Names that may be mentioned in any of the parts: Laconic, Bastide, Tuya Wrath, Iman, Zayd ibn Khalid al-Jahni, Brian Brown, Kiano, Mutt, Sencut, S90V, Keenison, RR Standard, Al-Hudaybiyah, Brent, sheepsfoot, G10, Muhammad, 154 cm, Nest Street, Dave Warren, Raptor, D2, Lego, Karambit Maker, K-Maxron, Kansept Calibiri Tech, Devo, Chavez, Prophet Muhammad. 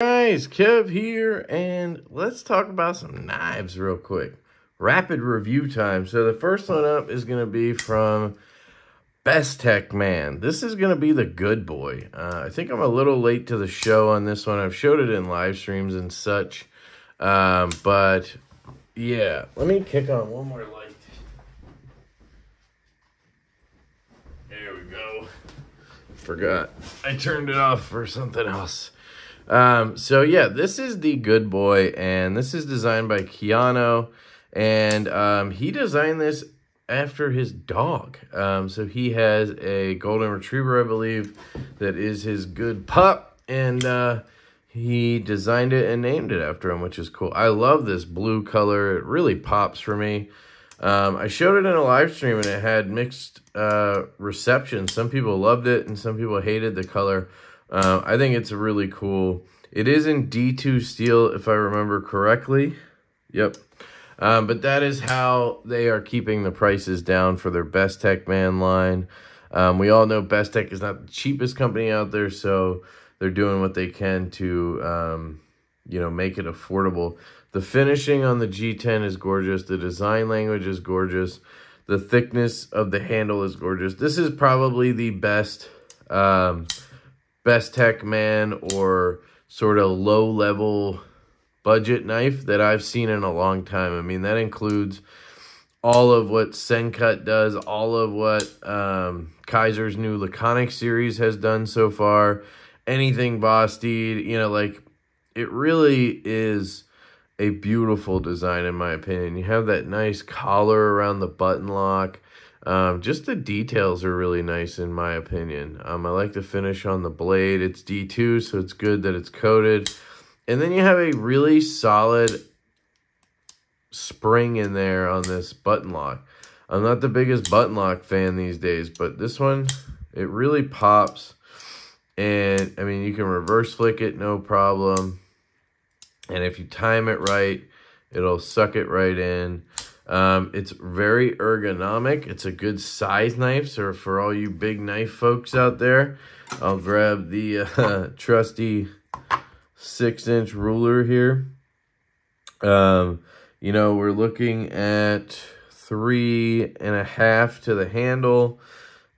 Guys, Kev here, and let's talk about some knives real quick. Rapid review time. So the first one up is going to be from Bestechman. This is going to be the Good Boy. I think I'm a little late to the show on this one. I've showed it in live streams and such, but yeah, let me kick on one more light. There we go. Forgot. I turned it off for something else. So yeah, this is the Good Boy, and this is designed by Kiano, and he designed this after his dog. So he has a golden retriever, I believe, that is his good pup, and he designed it and named it after him, which is cool. I love this blue color. It really pops for me. I showed it in a live stream, and it had mixed reception. Some people loved it, and some people hated the color. I think it's really cool. It is in D2 steel, if I remember correctly. Yep. But that is how they are keeping the prices down for their Bestechman line. We all know Bestech is not the cheapest company out there, so they're doing what they can to, you know, make it affordable. The finishing on the G10 is gorgeous. The design language is gorgeous. The thickness of the handle is gorgeous. This is probably the best... Bestechman or sort of low-level budget knife that I've seen in a long time. I mean, that includes all of what Sencut does, all of what Kaiser's new Laconic series has done so far, anything Bastide, you know, like, it really is a beautiful design, in my opinion. You have that nice collar around the button lock. Just the details are really nice, in my opinion. I like the finish on the blade. It's D2, so it's good that it's coated. And then you have a really solid spring in there on this button lock. I'm not the biggest button lock fan these days, but this one, it really pops. And, I mean, you can reverse flick it, no problem. And if you time it right, it'll suck it right in. It's very ergonomic. It's a good size knife, so for all you big knife folks out there, I'll grab the trusty 6-inch ruler here. You know, we're looking at 3.5 to the handle,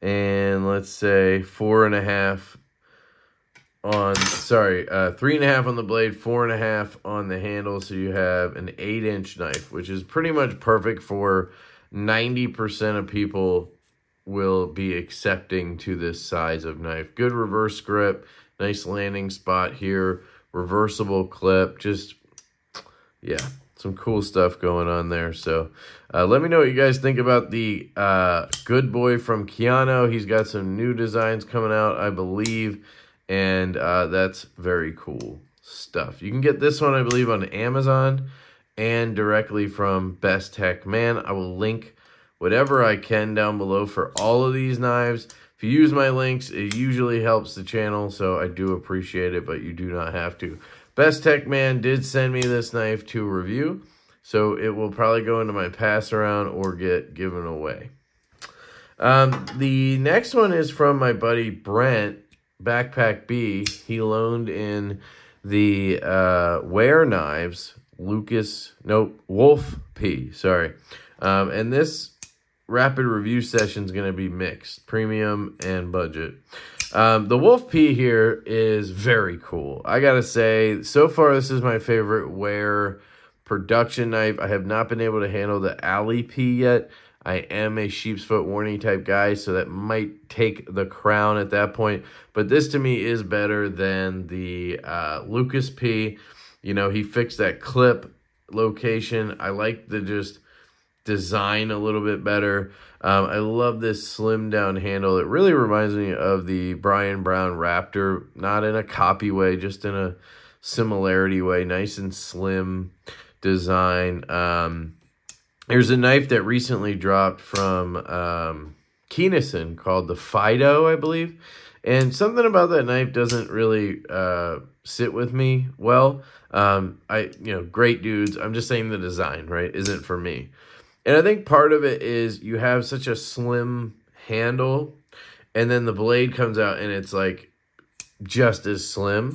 and let's say 4.5 on, sorry, 3.5 on the blade, 4.5 on the handle, so you have an 8-inch knife, which is pretty much perfect for 90% of people will be accepting to this size of knife. Good reverse grip, nice landing spot here, reversible clip, just, yeah, some cool stuff going on there. So let me know what you guys think about the Good Boy from Kiano. He's got some new designs coming out, I believe. And that's very cool stuff. You can get this one, I believe, on Amazon and directly from Bestechman. I will link whatever I can down below for all of these knives. If you use my links, it usually helps the channel, so I do appreciate it, but you do not have to. Bestechman did send me this knife to review, so it will probably go into my pass around or get given away. The next one is from my buddy Brent, Backpack B. He loaned in the Wehr Knives Wolf-P, sorry. And this rapid review session is going to be mixed, premium and budget. The Wolf-P here is very cool. I got to say, so far this is my favorite Wehr production knife. I have not been able to handle the Alley P yet. I am a sheep's foot warning type guy, so that might take the crown at that point. But this to me is better than the Lucas P. You know, he fixed that clip location. I like the just design a little bit better. I love this slim down handle. It really reminds me of the Brian Brown Raptor, not in a copy way, just in a similarity way. Nice and slim design. There's a knife that recently dropped from Keenison called the Fido, I believe. And something about that knife doesn't really sit with me well. You know, great dudes. I'm just saying the design, right, isn't for me. And I think part of it is you have such a slim handle, and then the blade comes out and it's like just as slim.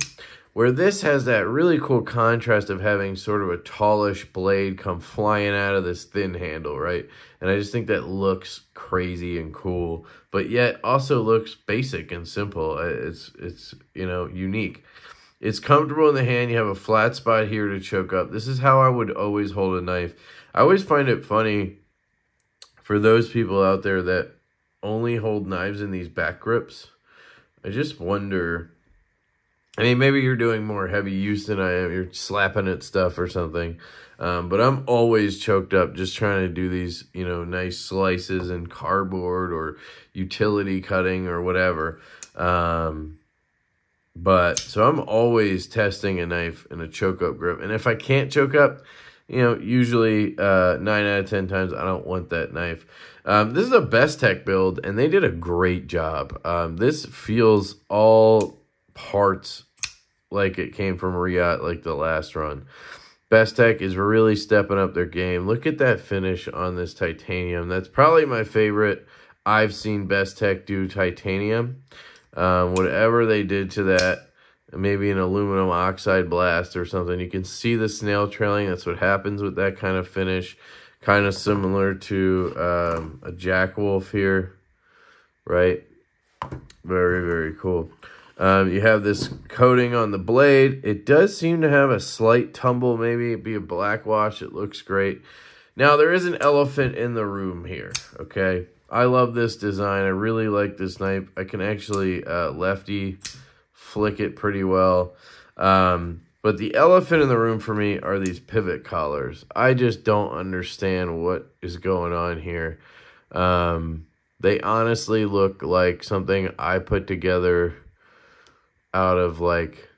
Where this has that really cool contrast of having sort of a tallish blade come flying out of this thin handle, right? And I just think that looks crazy and cool, but yet also looks basic and simple. It's you know, unique. It's comfortable in the hand. You have a flat spot here to choke up. This is how I would always hold a knife. I always find it funny for those people out there that only hold knives in these back grips. I just wonder... I mean, maybe you're doing more heavy use than I am. You're slapping at stuff or something. But I'm always choked up just trying to do these, you know, nice slices in cardboard or utility cutting or whatever. But so I'm always testing a knife in a choke up grip. And if I can't choke up, you know, usually 9 out of 10 times I don't want that knife. This is a Bestech build, and they did a great job. This feels all... parts like it came from Riot, like the last run. Bestech is really stepping up their game. Look at that finish on this titanium. That's probably my favorite I've seen Bestech do titanium. Whatever they did to that, maybe an aluminum oxide blast or something. You can see the snail trailing. That's what happens with that kind of finish. Kind of similar to a Jack Wolf here, right? Very, very cool. You have this coating on the blade. It does seem to have a slight tumble. Maybe it'd be a black wash. It looks great. Now, there is an elephant in the room here, okay? I love this design. I really like this knife. I can actually lefty flick it pretty well. But the elephant in the room for me are these pivot collars. I just don't understand what is going on here. They honestly look like something I put together... out of, like,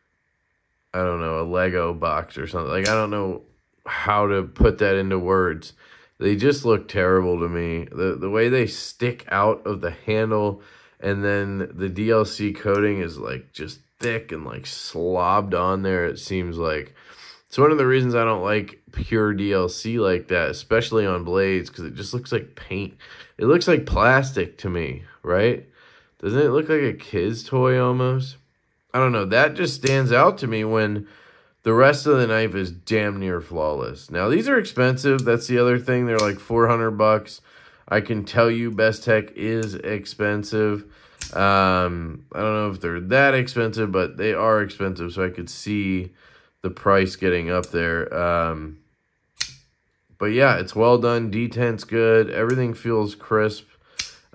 I don't know, a Lego box or something. Like, I don't know how to put that into words. They just look terrible to me. The way they stick out of the handle, and then the DLC coating is, like, just thick and, like, slobbed on there, it seems like. It's one of the reasons I don't like pure DLC like that, especially on blades, because it just looks like paint. It looks like plastic to me, right? Doesn't it look like a kid's toy almost? I don't know, that just stands out to me when the rest of the knife is damn near flawless. Now, these are expensive. That's the other thing. They're like 400 bucks. I can tell you Bestech is expensive. I don't know if they're that expensive, but they are expensive, so I could see the price getting up there. But yeah, it's well done. D10's good. Everything feels crisp.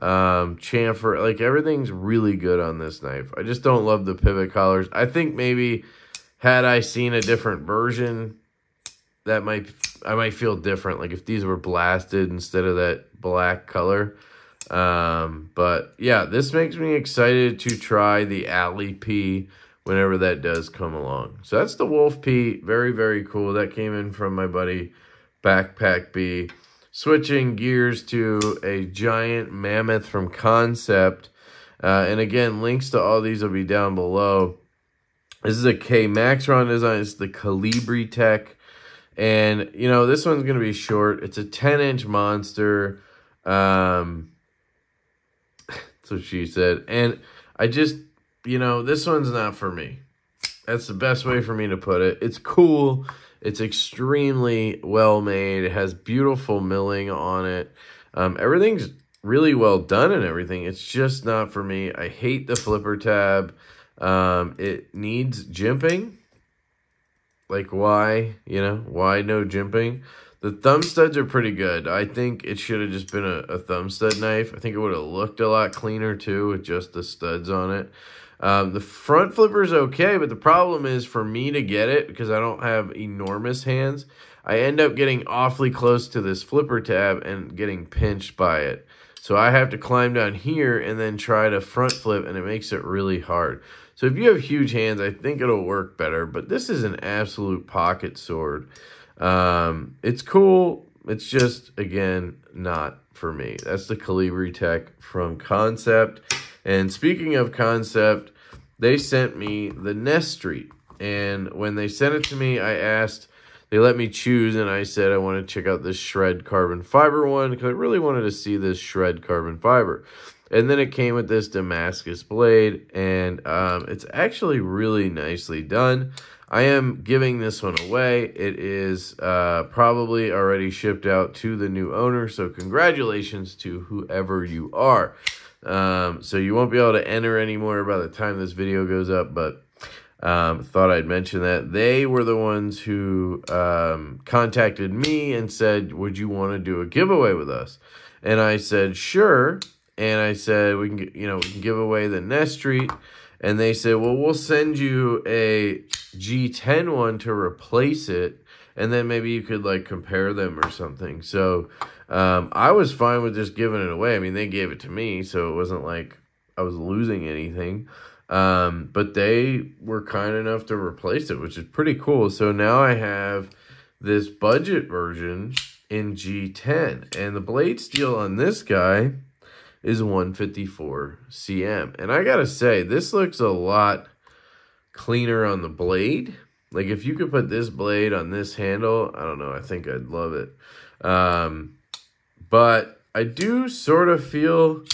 Chamfer, like, everything's really good on this knife. I just don't love the pivot collars. I think maybe had I seen a different version, that I might feel different, like if these were blasted instead of that black color. But yeah, this makes me excited to try the Alley P whenever that does come along. So that's the Wolf P. Very, very cool. That came in from my buddy Backpack B. Switching gears to a giant mammoth from Kansept. And again, links to all these will be down below. This is a K-Maxron design. It's the Calibiri Tech. And, you know, this one's going to be short. It's a 10-inch monster. That's what she said. And I just, you know, this one's not for me. That's the best way for me to put it. It's cool. It's extremely well made. It has beautiful milling on it. Everything's really well done and everything. It's just not for me. I hate the flipper tab. It needs jimping. Like, why? You know, why no jimping? The thumb studs are pretty good. I think it should have just been a thumb stud knife. I think it would have looked a lot cleaner, too, with just the studs on it. The front flipper is okay, but the problem is for me to get it, because I don't have enormous hands, I end up getting awfully close to this flipper tab and getting pinched by it. So I have to climb down here and then try to front flip, and it makes it really hard. So if you have huge hands, I think it'll work better, but this is an absolute pocket sword. It's cool. It's just, again, not for me. That's the Calibiri Tech from Kansept. And speaking of Kansept, they sent me the Nest Street. And when they sent it to me, I asked, they let me choose, and I said I want to check out this shred carbon fiber one, because I really wanted to see this shred carbon fiber. And then it came with this Damascus blade, and it's actually really nicely done. I am giving this one away. It is probably already shipped out to the new owner, so congratulations to whoever you are. So you won't be able to enter anymore by the time this video goes up, but thought I'd mention that. They were the ones who contacted me and said, would you want to do a giveaway with us? And I said, sure. And I said, we can, you know, we can give away the Nest Street. And they said, well, we'll send you a G10 one to replace it. And then maybe you could, like, compare them or something. So I was fine with just giving it away. I mean, they gave it to me, so it wasn't like I was losing anything. But they were kind enough to replace it, which is pretty cool. So now I have this budget version in G10. And the blade steel on this guy is 154 cm. And I gotta say, this looks a lot cleaner on the blade. Like, if you could put this blade on this handle, I don't know, I think I'd love it. But I do sort of feel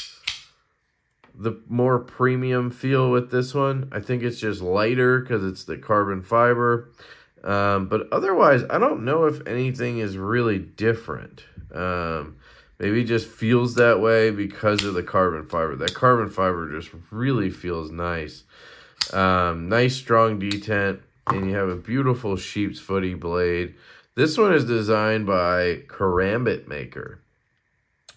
the more premium feel with this one. I think it's just lighter because it's the carbon fiber. But otherwise, I don't know if anything is really different. Maybe it just feels that way because of the carbon fiber. That carbon fiber just really feels nice. Nice, strong detent, and you have a beautiful sheep's footy blade. This one is designed by Karambit Maker.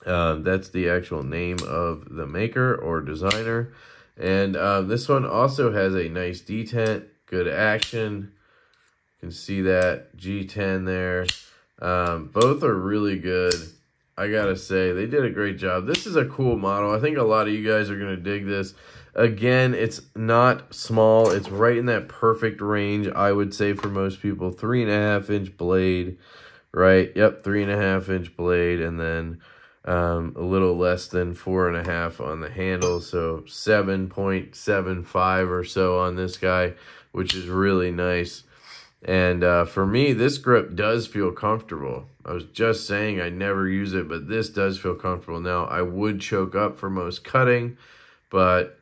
That's the actual name of the maker or designer. And this one also has a nice detent, good action. You can see that G10 there. Both are really good. I gotta say, they did a great job. This is a cool model. I think a lot of you guys are gonna dig this. Again, it's not small. It's right in that perfect range, I would say, for most people. 3.5-inch blade, right? Yep, 3.5-inch blade, and then a little less than 4.5 on the handle. So 7.75 or so on this guy, which is really nice. And for me, this grip does feel comfortable. I was just saying I never use it, but this does feel comfortable. Now, I would choke up for most cutting, but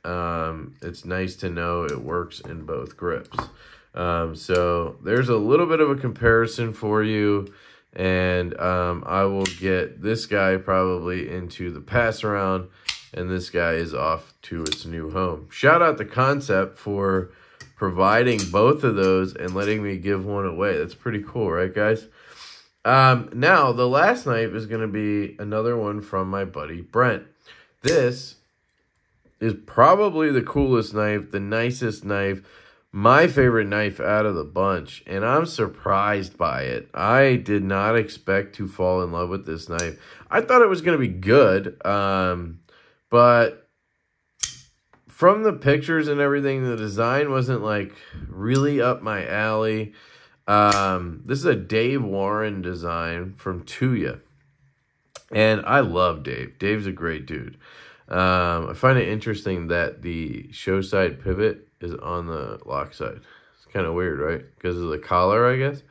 it's nice to know it works in both grips. So there's a little bit of a comparison for you, and I will get this guy probably into the pass around, and this guy is off to its new home. Shout out to Kansept for providing both of those and letting me give one away. That's pretty cool, right, guys? Now, the last knife is going to be another one from my buddy Brent. This is probably the coolest knife, the nicest knife, my favorite knife out of the bunch, and I'm surprised by it. I did not expect to fall in love with this knife. I thought it was going to be good, but from the pictures and everything, the design wasn't, like, really up my alley. This is a Dave Warren design from Tuya. And I love Dave. Dave's a great dude. I find it interesting that the show side pivot is on the lock side. It's kind of weird, right? Because of the collar, I guess.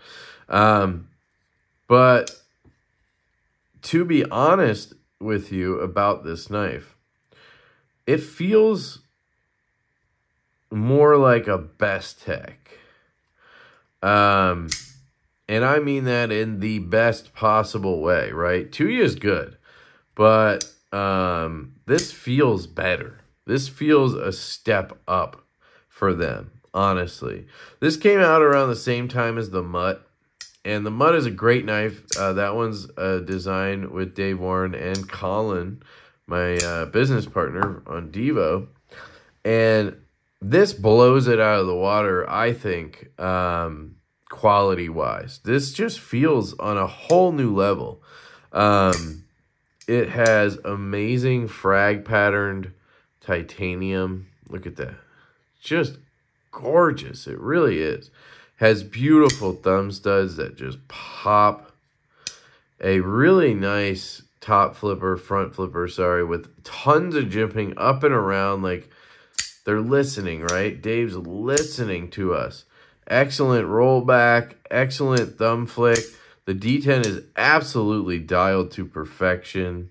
But to be honest with you about this knife, it feels more like a Bestech. And I mean that in the best possible way, right? Tuya is good, but this feels better. This feels a step up for them, honestly. This came out around the same time as the Mutt, and the Mutt is a great knife. That one's designed with Dave Warren and Colin, my business partner on Devo, and this blows it out of the water, I think, quality-wise. This just feels on a whole new level. It has amazing frag-patterned titanium. Look at that. Just gorgeous. It really is. Has beautiful thumb studs that just pop. A really nice top flipper, front flipper, sorry, with tons of jimping up and around. Like, they're listening, right? Dave's listening to us. Excellent rollback, excellent thumb flick. The D10 is absolutely dialed to perfection.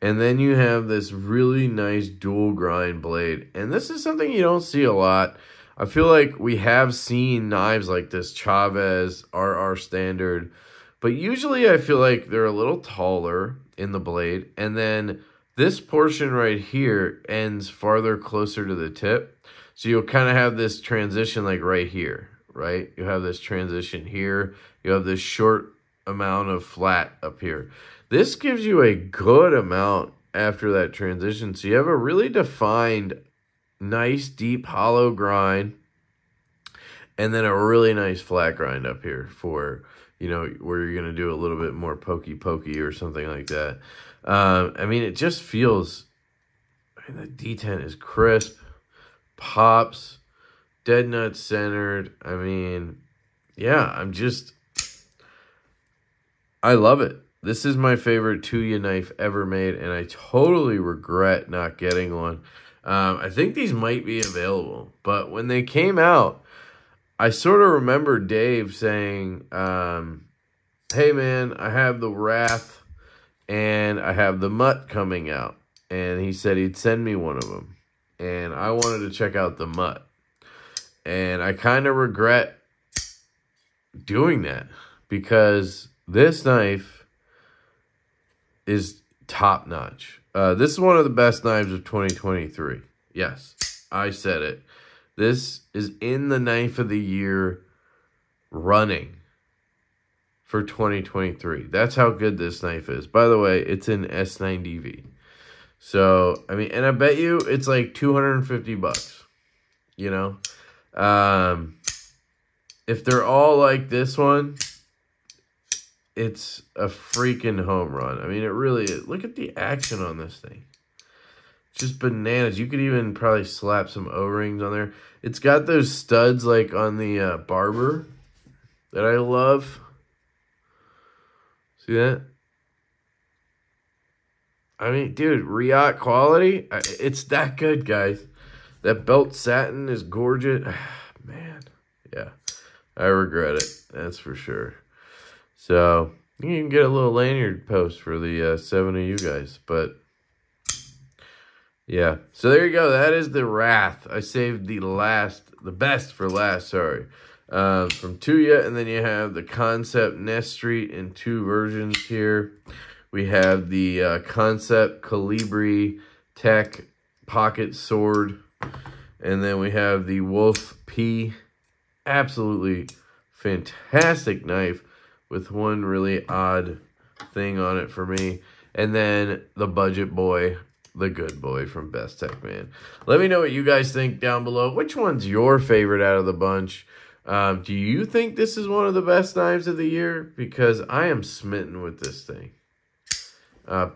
And then you have this really nice dual grind blade. And this is something you don't see a lot. I feel like we have seen knives like this, Chavez, RR Standard. But usually I feel like they're a little taller in the blade. And then this portion right here ends farther closer to the tip. So you'll kind of have this transition like right here, right? You have this transition here. You have this short amount of flat up here. This gives you a good amount after that transition. So you have a really defined, nice, deep, hollow grind. And then a really nice flat grind up here for, you know, where you're going to do a little bit more pokey or something like that. I mean, it just feels, I mean, the D10 is crisp, pops, dead nut centered. I mean, yeah, I love it. This is my favorite Tuya knife ever made, and I totally regret not getting one. I think these might be available, but when they came out, I sort of remember Dave saying, hey man, I have the Wrath and I have the Mutt coming out. And he said he'd send me one of them. And I wanted to check out the Mutt. And I kind of regret doing that because this knife is top notch. This is one of the best knives of 2023. Yes, I said it. This is in the knife of the year running for 2023. That's how good this knife is. By the way, it's an S90V. So, I mean, and I bet you it's like $250, you know? If they're all like this one, it's a freaking home run. I mean, it really is. Look at the action on this thing. Just bananas. You could even probably slap some O-rings on there. It's got those studs like on the barber that I love. See that? I mean, dude, Riot quality. It's that good, guys. That belt satin is gorgeous. Man, yeah. I regret it. That's for sure. So, you can get a little lanyard post for the 7 of you guys, but yeah, so there you go. That is the Wrath. I saved the best for last, sorry, from Tuya. And then you have the Kansept Nesstreet in 2 versions here. We have the Kansept Calibiri Tech Pocket Sword. And then we have the Wolf-P. Absolutely fantastic knife with one really odd thing on it for me. And then the Budget Boy. The Good Boy from Bestechman. Let me know what you guys think down below. Which one's your favorite out of the bunch? Do you think this is one of the best knives of the year? Because I am smitten with this thing.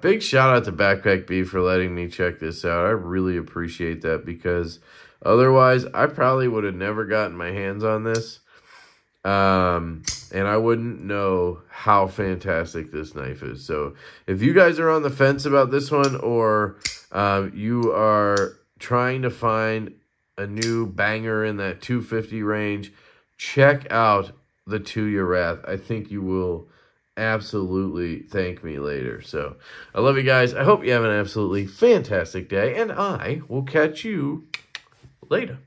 Big shout out to Backpack B for letting me check this out. I really appreciate that because otherwise I probably would have never gotten my hands on this. And I wouldn't know how fantastic this knife is. So if you guys are on the fence about this one or you are trying to find a new banger in that 250 range, check out the Tuya Wrath. I think you will absolutely thank me later. So I love you guys. I hope you have an absolutely fantastic day, and I will catch you later.